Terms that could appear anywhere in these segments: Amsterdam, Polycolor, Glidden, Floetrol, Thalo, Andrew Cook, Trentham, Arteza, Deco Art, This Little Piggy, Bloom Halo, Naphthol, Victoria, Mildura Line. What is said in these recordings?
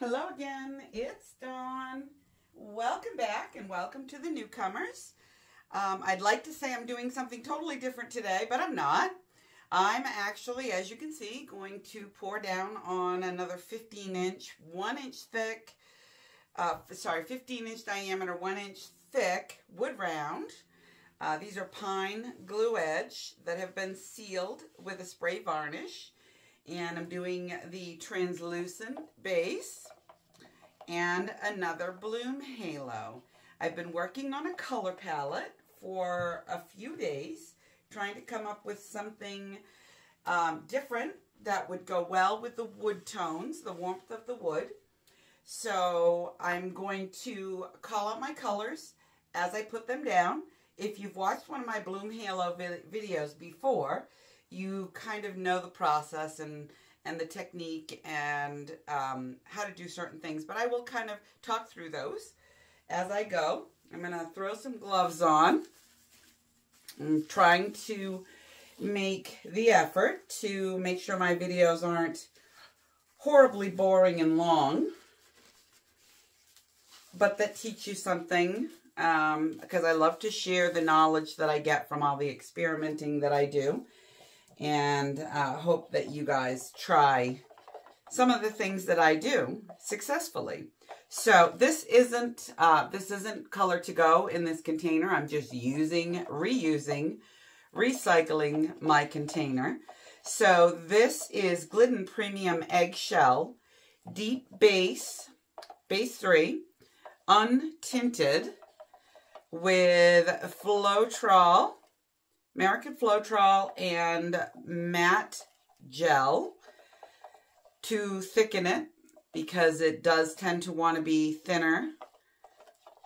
Hello again, it's Dawn. Welcome back and welcome to the newcomers. I'd like to say I'm doing something totally different today, but I'm not. I'm actually, as you can see, going to pour down on another 15 inch diameter, 1 inch thick wood round. These are pine glue edge that have been sealed with a spray varnish. And I'm doing the translucent base and another bloom halo. I've been working on a color palette for a few days, trying to come up with something different that would go well with the wood tones, the warmth of the wood. So I'm going to call out my colors as I put them down. If you've watched one of my bloom halo videos before, you kind of know the process and the technique and how to do certain things. But I will kind of talk through those as I go. I'm going to throw some gloves on. I'm trying to make the effort to make sure my videos aren't horribly boring and long, but that teach you something, because I love to share the knowledge that I get from all the experimenting that I do. And hope that you guys try some of the things that I do successfully. So this isn't color to go in this container. I'm just using, reusing, recycling my container. So this is Glidden Premium Eggshell Deep Base 3, untinted with Floetrol, American Floetrol, and matte gel to thicken it, because it does tend to want to be thinner.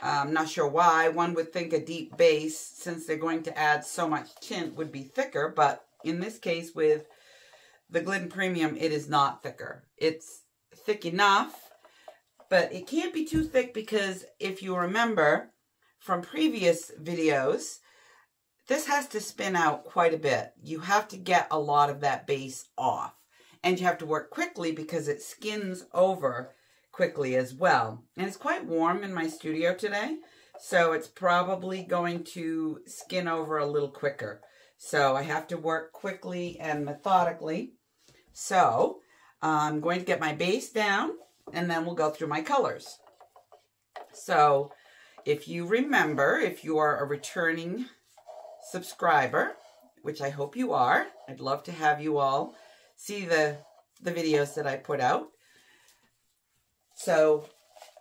I'm not sure why. One would think a deep base, since they're going to add so much tint, would be thicker, but in this case with the Glidden Premium, it is not thicker. It's thick enough, but it can't be too thick, because if you remember from previous videos, this has to spin out quite a bit. You have to get a lot of that base off. And you have to work quickly because it skins over quickly as well. And it's quite warm in my studio today, so it's probably going to skin over a little quicker. So I have to work quickly and methodically. So I'm going to get my base down and then we'll go through my colors. So if you remember, if you are a returning subscriber, which I hope you are. I'd love to have you all see the videos that I put out. So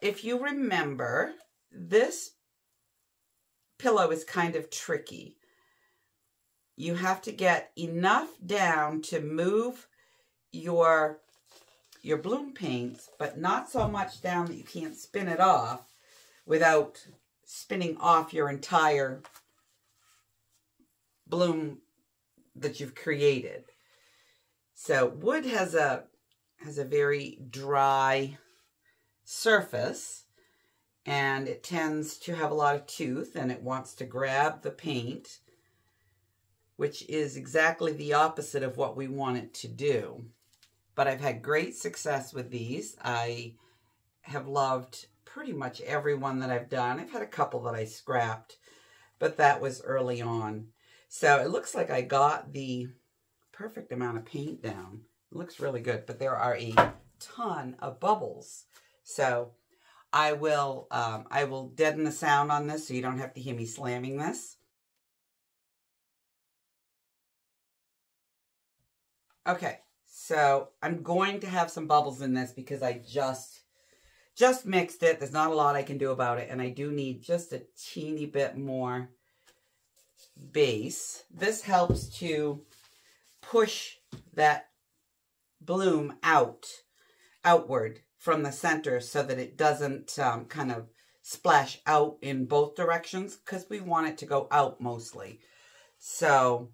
if you remember, this pillow is kind of tricky. You have to get enough down to move your bloom paints, but not so much down that you can't spin it off without spinning off your entire bloom that you've created. So wood has a very dry surface, and it tends to have a lot of tooth, and it wants to grab the paint, which is exactly the opposite of what we want it to do. But I've had great success with these. I have loved pretty much every one that I've done. I've had a couple that I scrapped, but that was early on. So it looks like I got the perfect amount of paint down. It looks really good, but there are a ton of bubbles. So I will deaden the sound on this so you don't have to hear me slamming this. Okay, so I'm going to have some bubbles in this because I just mixed it. There's not a lot I can do about it, and I do need just a teeny bit more base. This helps to push that bloom outward from the center so that it doesn't kind of splash out in both directions, because we want it to go out mostly. So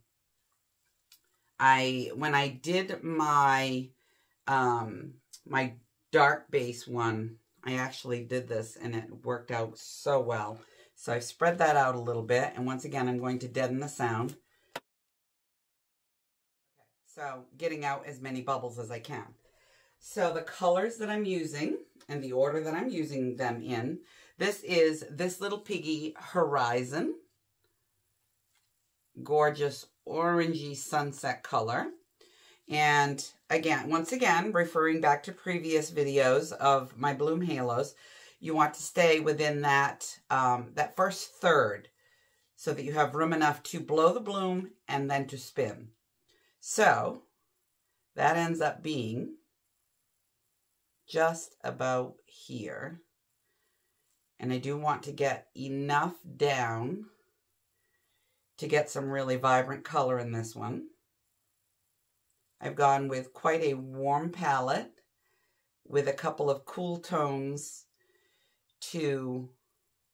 when I did my my dark base one, I actually did this and it worked out so well. So I've spread that out a little bit, and once again, I'm going to deaden the sound. So getting out as many bubbles as I can. So the colors that I'm using and the order that I'm using them in. This is This Little Piggy Horizon. Gorgeous orangey sunset color. And again, once again, referring back to previous videos of my bloom halos, you want to stay within that, that first third so that you have room enough to blow the bloom and then to spin. So that ends up being just about here. And I do want to get enough down to get some really vibrant color in this one. I've gone with quite a warm palette with a couple of cool tones to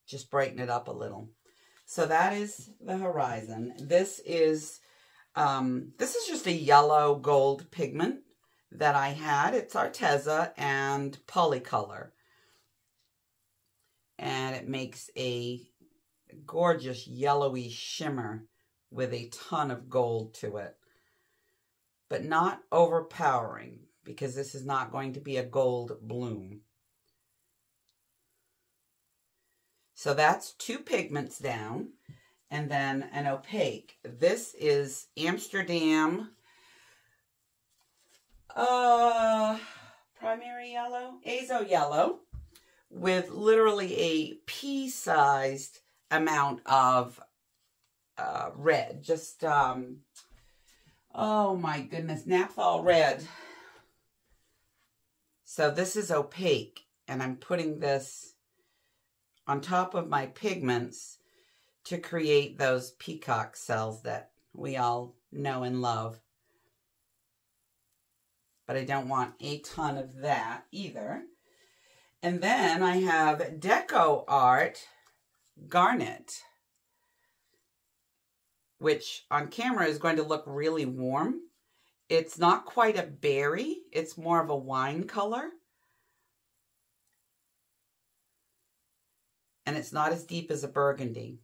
just brighten it up a little. So that is the horizon. This is just a yellow gold pigment that I had. It's Arteza and Polycolor. And it makes a gorgeous yellowy shimmer with a ton of gold to it. But not overpowering, because this is not going to be a gold bloom. So that's two pigments down, and then an opaque. This is Amsterdam primary yellow, azo yellow, with literally a pea-sized amount of red. Just, oh my goodness, naphthol red. So this is opaque, and I'm putting this on top of my pigments to create those peacock cells that we all know and love. But I don't want a ton of that either. And then I have Deco Art Garnet, which on camera is going to look really warm. It's not quite a berry. It's more of a wine color. And it's not as deep as a burgundy.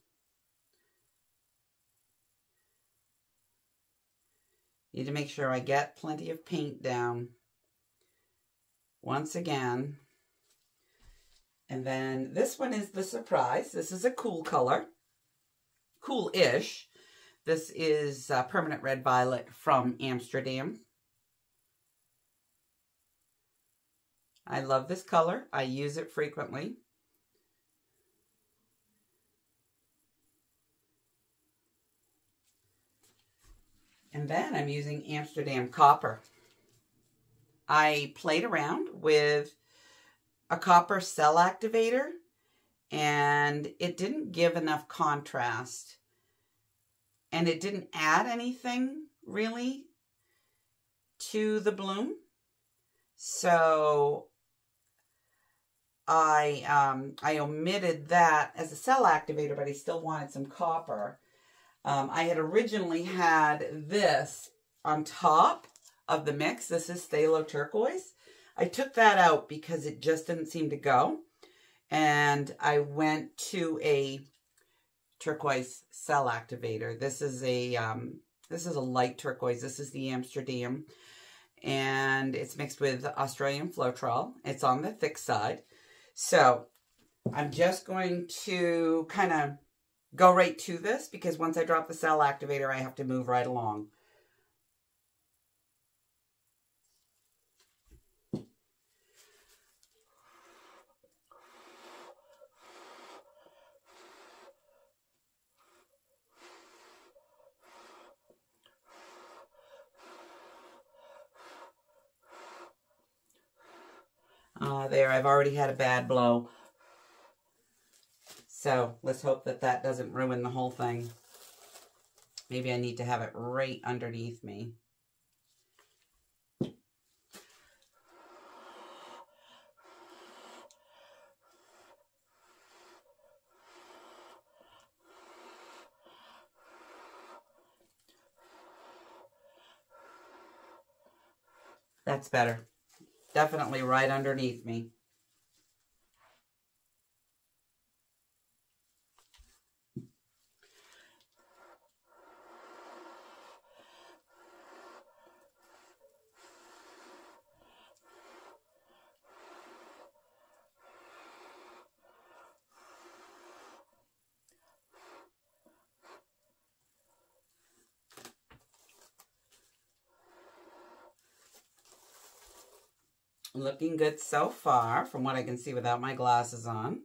Need to make sure I get plenty of paint down once again. And then this one is the surprise. This is a cool color, cool-ish. This is Permanent Red Violet from Amsterdam. I love this color. I use it frequently. And then I'm using Amsterdam Copper. I played around with a copper cell activator, and it didn't give enough contrast, and it didn't add anything really to the bloom. So I omitted that as a cell activator, but I still wanted some copper. I had originally had this on top of the mix. This is Thalo Turquoise. I took that out because it just didn't seem to go. And I went to a turquoise cell activator. This is a light turquoise. This is the Amsterdam. And it's mixed with Australian Floetrol. It's on the thick side. So I'm just going to kind of go right to this, because once I drop the cell activator, I have to move right along. There, I've already had a bad blow. So let's hope that that doesn't ruin the whole thing. Maybe I need to have it right underneath me. That's better. Definitely right underneath me. Looking good so far, from what I can see without my glasses on.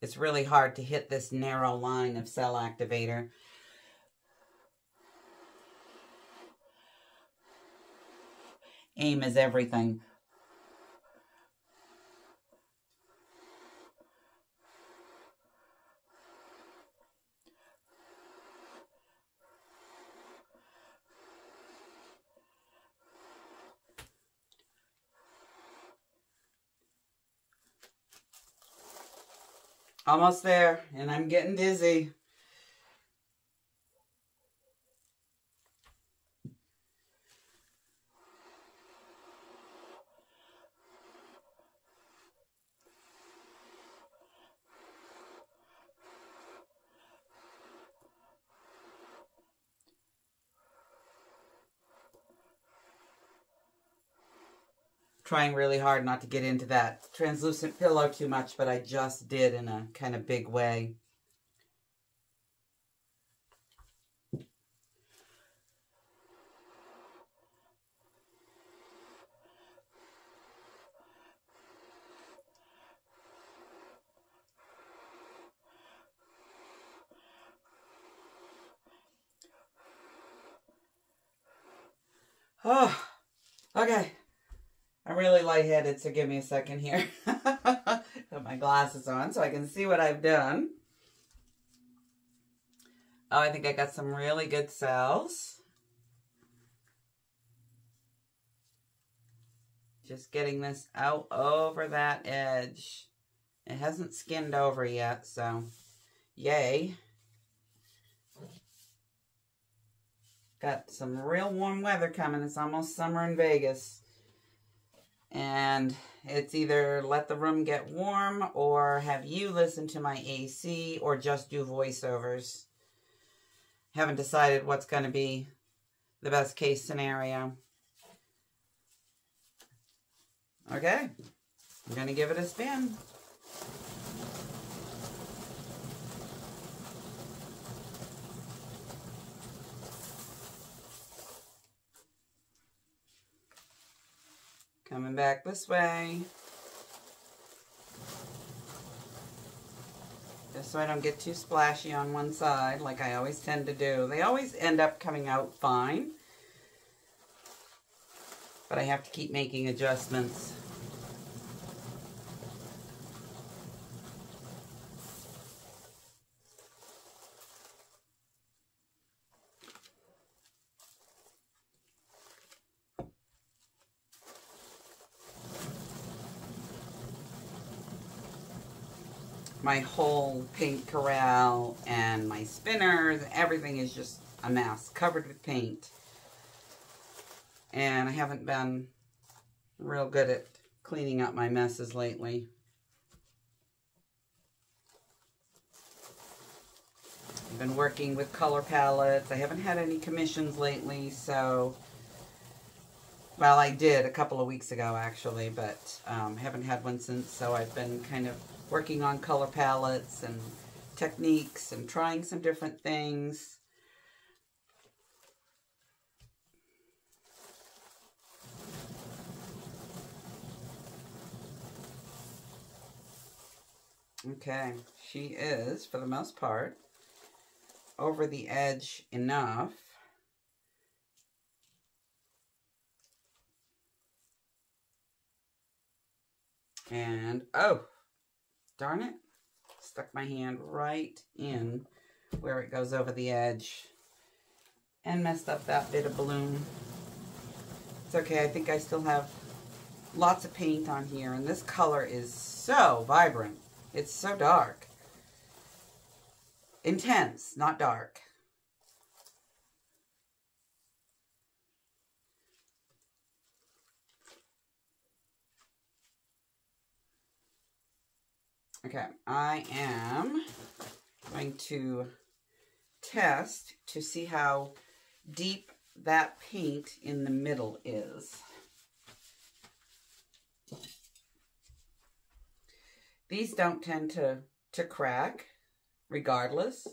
It's really hard to hit this narrow line of cell activator. Aim is everything. Almost there, and I'm getting dizzy. Trying really hard not to get into that translucent pillow too much, but I just did in a kind of big way. Oh, okay. I'm really lightheaded, so give me a second here. Put my glasses on so I can see what I've done. Oh, I think I got some really good cells. Just getting this out over that edge. It hasn't skinned over yet, so yay. Got some real warm weather coming. It's almost summer in Vegas. And it's either let the room get warm or have you listen to my AC or just do voiceovers. Haven't decided what's going to be the best case scenario. Okay, I'm going to give it a spin. Coming back this way. Just so I don't get too splashy on one side like I always tend to do. They always end up coming out fine. But I have to keep making adjustments. My whole paint corral and my spinners, everything is just a mess, covered with paint. And I haven't been real good at cleaning up my messes lately. I've been working with color palettes. I haven't had any commissions lately, so... Well, I did a couple of weeks ago, actually, but haven't had one since, so I've been kind of working on color palettes and techniques and trying some different things. Okay, she is, for the most part, over the edge enough. And, oh! Darn it, stuck my hand right in where it goes over the edge and messed up that bit of bloom. It's okay, I think I still have lots of paint on here, and this color is so vibrant. It's so dark. Intense, not dark. Okay, I am going to test to see how deep that paint in the middle is. These don't tend to crack, regardless.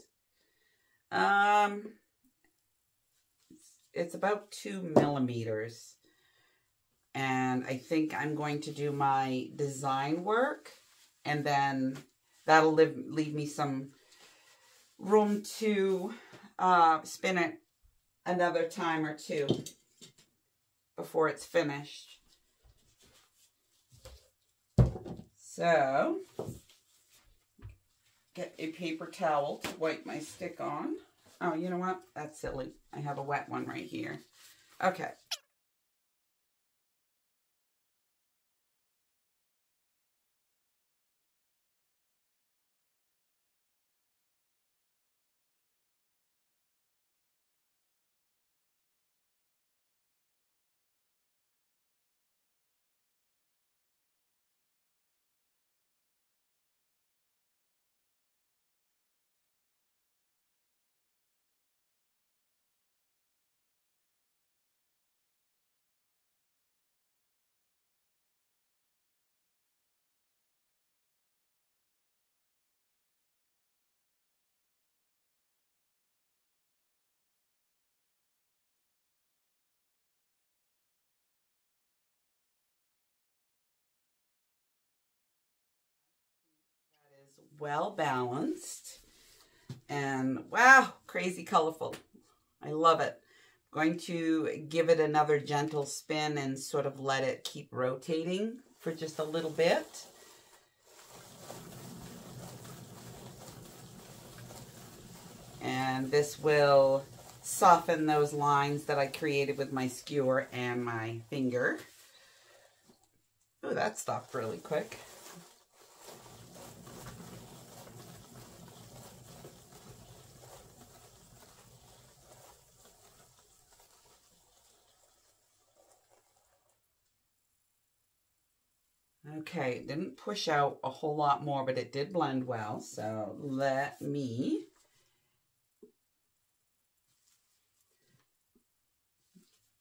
It's about 2 millimeters. and I think I'm going to do my design work, and then that'll leave me some room to spin it another time or two before it's finished. So, get a paper towel to wipe my stick on. Oh, you know what? That's silly. I have a wet one right here. Okay. Well balanced, and wow, crazy colorful. I love it. I'm going to give it another gentle spin and sort of let it keep rotating for just a little bit. And this will soften those lines that I created with my skewer and my finger. Oh, that stopped really quick. Okay, it didn't push out a whole lot more, but it did blend well. So let me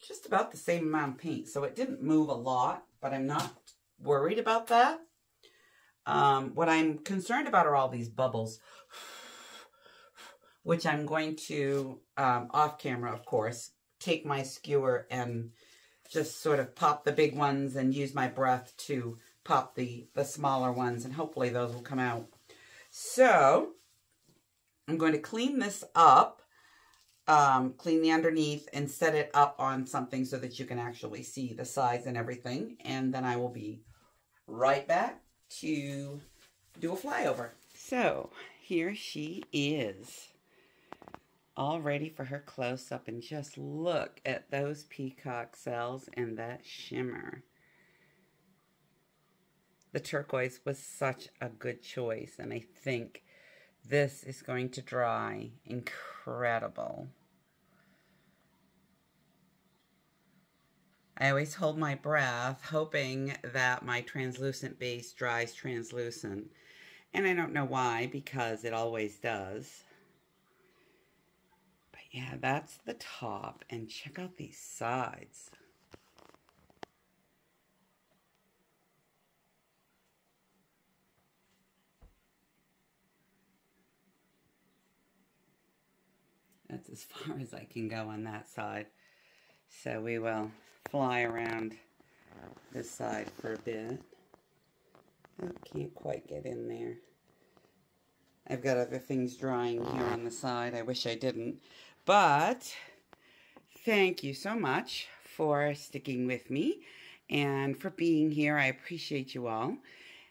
just about the same amount of paint. So it didn't move a lot, but I'm not worried about that. What I'm concerned about are all these bubbles, which I'm going to, off camera, of course, take my skewer and just sort of pop the big ones and use my breath to pop the smaller ones, and hopefully those will come out. So I'm going to clean this up, clean the underneath and set it up on something so that you can actually see the size and everything. And then I will be right back to do a flyover. So here she is, all ready for her close-up, and just look at those peacock cells and that shimmer. The turquoise was such a good choice, and I think this is going to dry incredible. I always hold my breath, hoping that my translucent base dries translucent. And I don't know why, because it always does. But yeah, that's the top, and check out these sides. That's as far as I can go on that side. So we will fly around this side for a bit. I can't quite get in there. I've got other things drying here on the side. I wish I didn't. But thank you so much for sticking with me and for being here. I appreciate you all.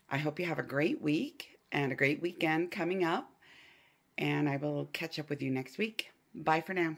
I hope you have a great week and a great weekend coming up. And I will catch up with you next week. Bye for now.